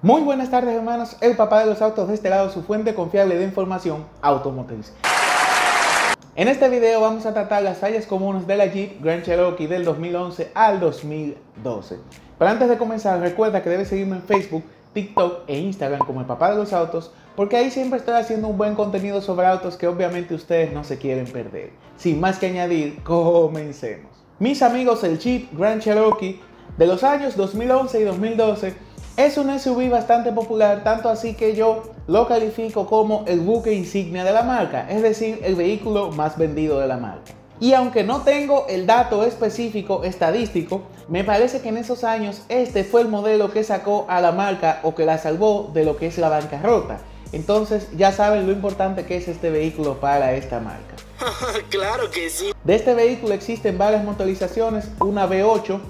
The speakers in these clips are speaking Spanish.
Muy buenas tardes, hermanos. El papá de los autos de este lado, su fuente confiable de información automotriz. En este video vamos a tratar las fallas comunes de la Jeep Grand Cherokee del 2011 al 2012. Pero antes de comenzar, recuerda que debes seguirme en Facebook, TikTok e Instagram como El Papá de los Autos, porque ahí siempre estoy haciendo un buen contenido sobre autos que obviamente ustedes no se quieren perder. Sin más que añadir, comencemos. Mis amigos, el Jeep Grand Cherokee de los años 2011 y 2012 es un SUV bastante popular, tanto así que yo lo califico como el buque insignia de la marca, es decir, el vehículo más vendido de la marca. Y aunque no tengo el dato específico estadístico, me parece que en esos años este fue el modelo que sacó a la marca o que la salvó de lo que es la bancarrota. Entonces ya saben lo importante que es este vehículo para esta marca. Claro que sí. De este vehículo existen varias motorizaciones, una V8,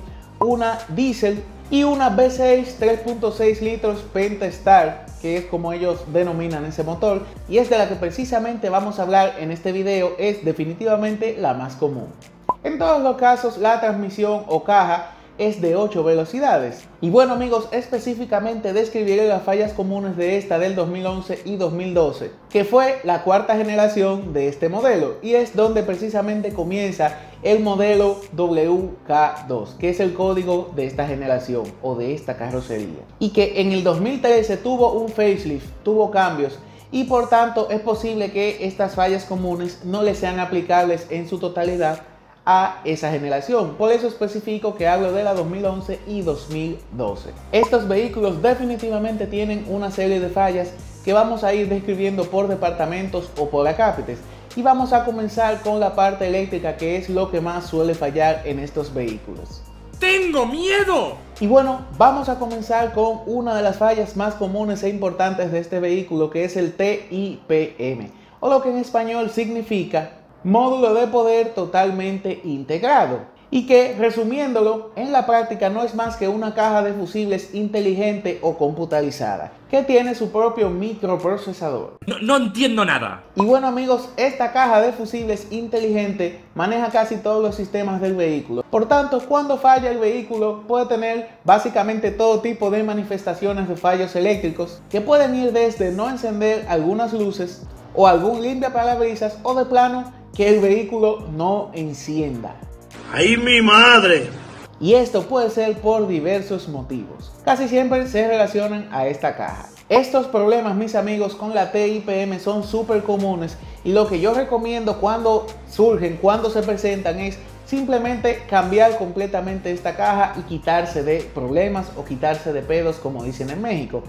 una diésel y una V6 3.6 litros Pentastar, que es como ellos denominan ese motor, y es de la que precisamente vamos a hablar en este video. Es definitivamente la más común. En todos los casos, la transmisión o caja es de 8 velocidades. Y bueno, amigos, específicamente describiré las fallas comunes de esta del 2011 y 2012, que fue la cuarta generación de este modelo, y es donde precisamente comienza el modelo WK2, que es el código de esta generación o de esta carrocería, y que en el 2013 tuvo un facelift, tuvo cambios, y por tanto es posible que estas fallas comunes no le sean aplicables en su totalidad a esa generación. Por eso especifico que hablo de la 2011 y 2012. Estos vehículos definitivamente tienen una serie de fallas que vamos a ir describiendo por departamentos o por acápites, y vamos a comenzar con la parte eléctrica, que es lo que más suele fallar en estos vehículos. ¡Tengo miedo! Y bueno, vamos a comenzar con una de las fallas más comunes e importantes de este vehículo, que es el TIPM, o lo que en español significa módulo de poder totalmente integrado, y que, resumiéndolo, en la práctica no es más que una caja de fusibles inteligente o computarizada que tiene su propio microprocesador. No entiendo nada. Y bueno, amigos, esta caja de fusibles inteligente maneja casi todos los sistemas del vehículo. Por tanto, cuando falla el vehículo puede tener básicamente todo tipo de manifestaciones de fallos eléctricos, que pueden ir desde no encender algunas luces o algún limpiaparabrisas, o de plano que el vehículo no encienda. ¡Ay, mi madre! Y esto puede ser por diversos motivos. Casi siempre se relacionan a esta caja. Estos problemas, mis amigos, con la TIPM son súper comunes, y lo que yo recomiendo cuando surgen, cuando se presentan, es simplemente cambiar completamente esta caja y quitarse de problemas o quitarse de pedos, como dicen en México,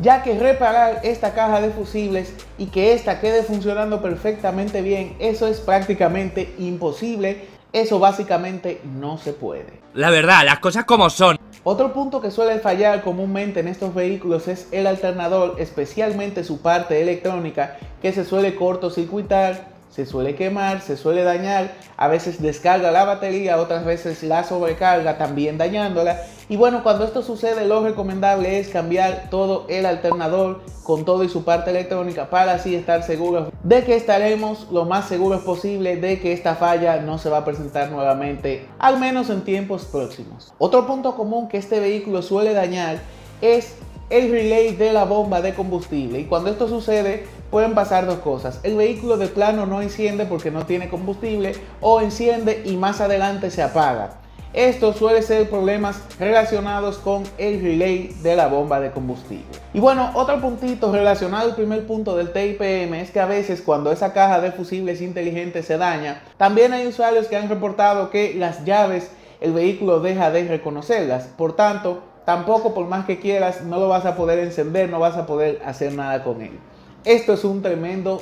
ya que reparar esta caja de fusibles y que esta quede funcionando perfectamente bien, eso es prácticamente imposible. Eso básicamente no se puede. La verdad, las cosas como son. Otro punto que suele fallar comúnmente en estos vehículos es el alternador, especialmente su parte electrónica, que se suele cortocircuitar, se suele quemar, se suele dañar. A veces descarga la batería, otras veces la sobrecarga, también dañándola. Y bueno, cuando esto sucede, lo recomendable es cambiar todo el alternador con todo y su parte electrónica, para así estar seguros de que estaremos lo más seguros posible de que esta falla no se va a presentar nuevamente, al menos en tiempos próximos. Otro punto común que este vehículo suele dañar es el relay de la bomba de combustible, y cuando esto sucede pueden pasar dos cosas: el vehículo de plano no enciende porque no tiene combustible, o enciende y más adelante se apaga. Esto suele ser problemas relacionados con el relay de la bomba de combustible. Y bueno, otro puntito relacionado al primer punto del TIPM es que a veces, cuando esa caja de fusibles inteligente se daña, también hay usuarios que han reportado que las llaves el vehículo deja de reconocerlas. Por tanto, tampoco, por más que quieras, no lo vas a poder encender, no vas a poder hacer nada con él. Esto es un tremendo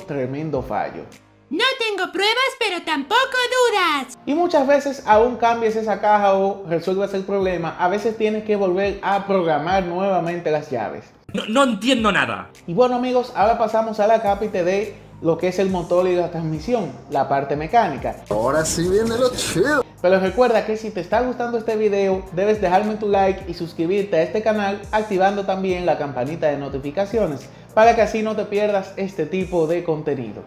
fallo. No tengo pruebas, pero tampoco dudas. Y muchas veces, aún cambies esa caja o resuelvas el problema, a veces tienes que volver a programar nuevamente las llaves. No entiendo nada. Y bueno, amigos, ahora pasamos al acápite de lo que es el motor y la transmisión, la parte mecánica. Ahora sí viene lo chido. Pero recuerda que si te está gustando este video, debes dejarme tu like y suscribirte a este canal, activando también la campanita de notificaciones, para que así no te pierdas este tipo de contenido.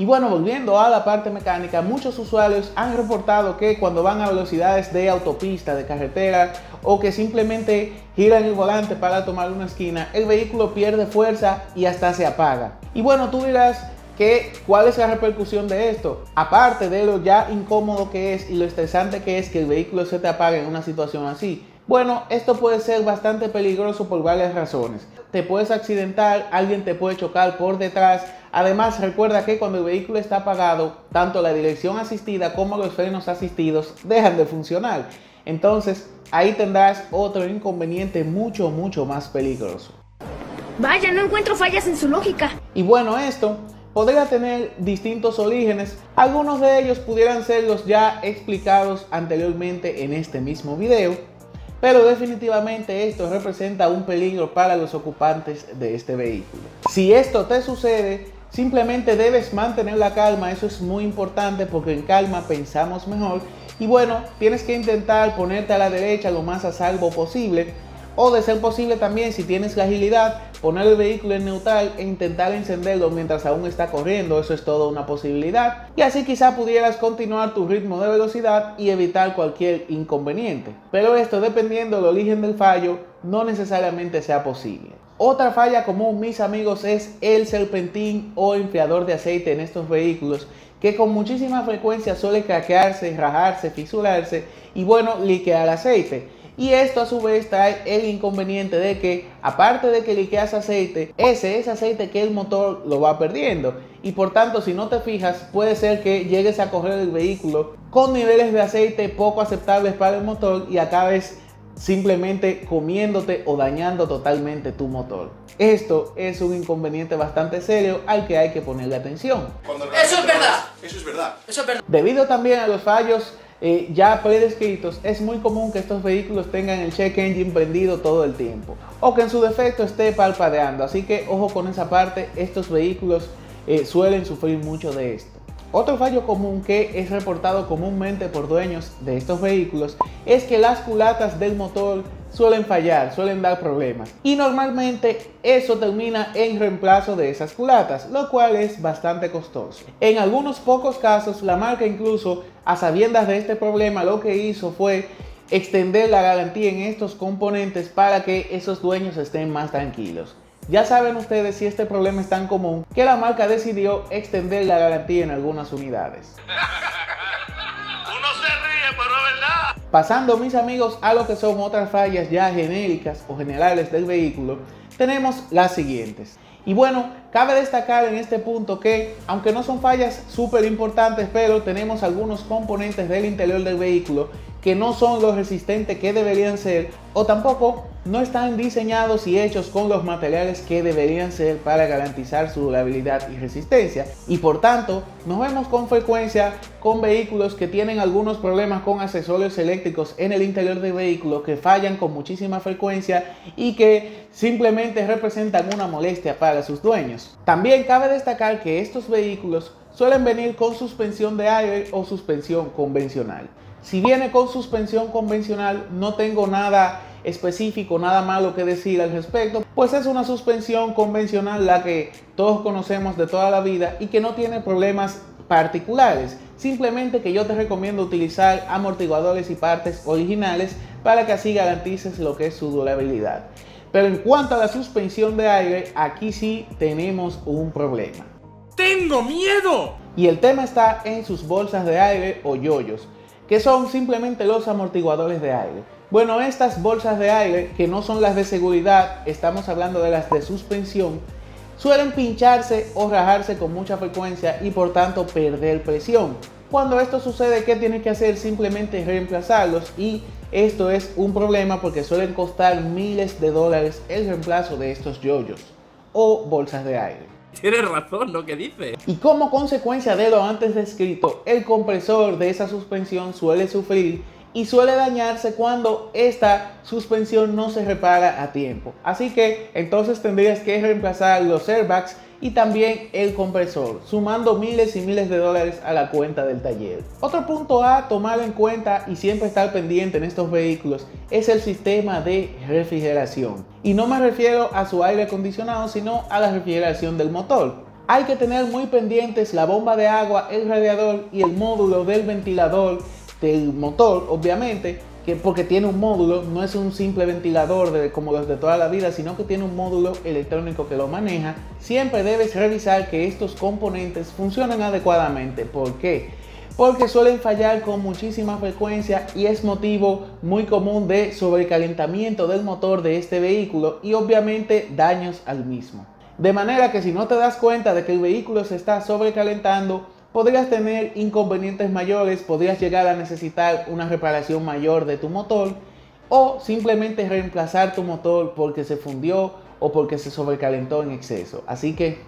Y bueno, volviendo a la parte mecánica, muchos usuarios han reportado que cuando van a velocidades de autopista, de carretera, o que simplemente giran el volante para tomar una esquina, el vehículo pierde fuerza y hasta se apaga. Y bueno, tú dirás, ¿cuál es la repercusión de esto? Aparte de lo ya incómodo que es y lo estresante que es que el vehículo se te apague en una situación así. Bueno, esto puede ser bastante peligroso por varias razones. Te puedes accidentar, alguien te puede chocar por detrás. Además, recuerda que cuando el vehículo está apagado, tanto la dirección asistida como los frenos asistidos dejan de funcionar. Entonces, ahí tendrás otro inconveniente mucho más peligroso. Vaya, no encuentro fallas en su lógica. Y bueno, esto podría tener distintos orígenes. Algunos de ellos pudieran ser los ya explicados anteriormente en este mismo video, pero definitivamente esto representa un peligro para los ocupantes de este vehículo. Si esto te sucede, simplemente debes mantener la calma. Eso es muy importante porque en calma pensamos mejor. Y bueno, tienes que intentar ponerte a la derecha lo más a salvo posible, o de ser posible también, si tienes la agilidad, poner el vehículo en neutral e intentar encenderlo mientras aún está corriendo. Eso es toda una posibilidad, y así quizá pudieras continuar tu ritmo de velocidad y evitar cualquier inconveniente. Pero esto, dependiendo del origen del fallo, no necesariamente sea posible. Otra falla común, mis amigos, es el serpentín o enfriador de aceite en estos vehículos, que con muchísima frecuencia suele craquearse, rajarse, fisurarse y bueno, liquear aceite. Y esto a su vez trae el inconveniente de que, aparte de que liqueas aceite, ese es aceite que el motor lo va perdiendo. Y por tanto, si no te fijas, puede ser que llegues a correr el vehículo con niveles de aceite poco aceptables para el motor y acabes simplemente comiéndote o dañando totalmente tu motor. Esto es un inconveniente bastante serio al que hay que ponerle atención. Eso es verdad. Debido también a los fallos ya predescritos, es muy común que estos vehículos tengan el check engine prendido todo el tiempo, o que en su defecto esté parpadeando. Así que ojo con esa parte, estos vehículos suelen sufrir mucho de esto. Otro fallo común que es reportado comúnmente por dueños de estos vehículos es que las culatas del motor suelen fallar, suelen dar problemas, y normalmente eso termina en reemplazo de esas culatas, lo cual es bastante costoso. En algunos pocos casos, la marca, incluso a sabiendas de este problema, lo que hizo fue extender la garantía en estos componentes para que esos dueños estén más tranquilos. Ya saben ustedes, si este problema es tan común, que la marca decidió extender la garantía en algunas unidades. Uno se ríe, pero es verdad. Pasando, mis amigos, a lo que son otras fallas ya genéricas o generales del vehículo, tenemos las siguientes. Y bueno, cabe destacar en este punto que, aunque no son fallas súper importantes, pero tenemos algunos componentes del interior del vehículo que no son lo resistentes que deberían ser, o tampoco no están diseñados y hechos con los materiales que deberían ser para garantizar su durabilidad y resistencia. Y por tanto, nos vemos con frecuencia con vehículos que tienen algunos problemas con accesorios eléctricos en el interior del vehículo, que fallan con muchísima frecuencia y que simplemente representan una molestia para sus dueños. También cabe destacar que estos vehículos suelen venir con suspensión de aire o suspensión convencional. Si viene con suspensión convencional, no tengo nada específico, nada malo que decir al respecto, pues es una suspensión convencional, la que todos conocemos de toda la vida y que no tiene problemas particulares. Simplemente que yo te recomiendo utilizar amortiguadores y partes originales para que así garantices lo que es su durabilidad. Pero en cuanto a la suspensión de aire, aquí sí tenemos un problema. ¡Tengo miedo! Y el tema está en sus bolsas de aire o yoyos, que son simplemente los amortiguadores de aire. Bueno, estas bolsas de aire, que no son las de seguridad, estamos hablando de las de suspensión, suelen pincharse o rajarse con mucha frecuencia y por tanto perder presión. Cuando esto sucede, ¿qué tienes que hacer? Simplemente reemplazarlos, y esto es un problema porque suelen costar miles de dólares el reemplazo de estos yoyos o bolsas de aire. Tienes razón lo que dice. Y como consecuencia de lo antes descrito, el compresor de esa suspensión suele sufrir y suele dañarse cuando esta suspensión no se repara a tiempo. Así que entonces tendrías que reemplazar los airbags y también el compresor, sumando miles y miles de dólares a la cuenta del taller. Otro punto a tomar en cuenta y siempre estar pendiente en estos vehículos es el sistema de refrigeración. Y no me refiero a su aire acondicionado, sino a la refrigeración del motor. hay que tener muy pendientes la bomba de agua, el radiador y el módulo del ventilador del motor, obviamente, que porque tiene un módulo, no es un simple ventilador como los de toda la vida, sino que tiene un módulo electrónico que lo maneja. Siempre debes revisar que estos componentes funcionen adecuadamente. ¿Por qué? Porque suelen fallar con muchísima frecuencia y es motivo muy común de sobrecalentamiento del motor de este vehículo y obviamente daños al mismo. De manera que si no te das cuenta de que el vehículo se está sobrecalentando, podrías tener inconvenientes mayores, podrías llegar a necesitar una reparación mayor de tu motor o simplemente reemplazar tu motor porque se fundió o porque se sobrecalentó en exceso. Así que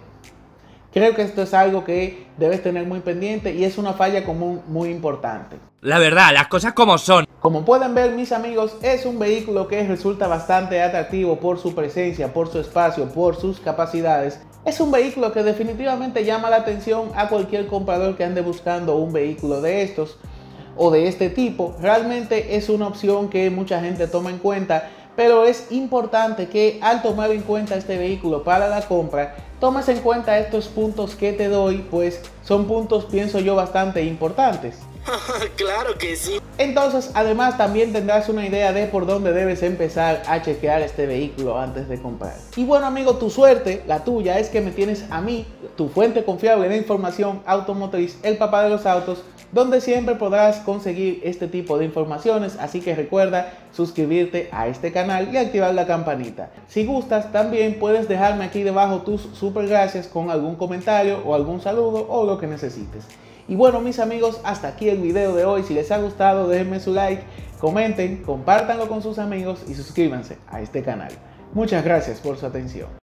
creo que esto es algo que debes tener muy pendiente y es una falla común muy importante. La verdad, las cosas como son. Como pueden ver, mis amigos, es un vehículo que resulta bastante atractivo por su presencia, por su espacio, por sus capacidades. Es un vehículo que definitivamente llama la atención a cualquier comprador que ande buscando un vehículo de estos o de este tipo. Realmente es una opción que mucha gente toma en cuenta. Pero es importante que al tomar en cuenta este vehículo para la compra, tomes en cuenta estos puntos que te doy, pues son puntos, pienso yo, bastante importantes. Claro que sí. Entonces, además, también tendrás una idea de por dónde debes empezar a chequear este vehículo antes de comprar. Y bueno, amigo, tu suerte, la tuya, es que me tienes a mí, tu fuente confiable de información automotriz, el papá de los autos, donde siempre podrás conseguir este tipo de informaciones, así que recuerda suscribirte a este canal y activar la campanita. Si gustas, también puedes dejarme aquí debajo tus super gracias con algún comentario o algún saludo o lo que necesites. Y bueno, mis amigos, hasta aquí el video de hoy. Si les ha gustado, déjenme su like, comenten, compártanlo con sus amigos y suscríbanse a este canal. Muchas gracias por su atención.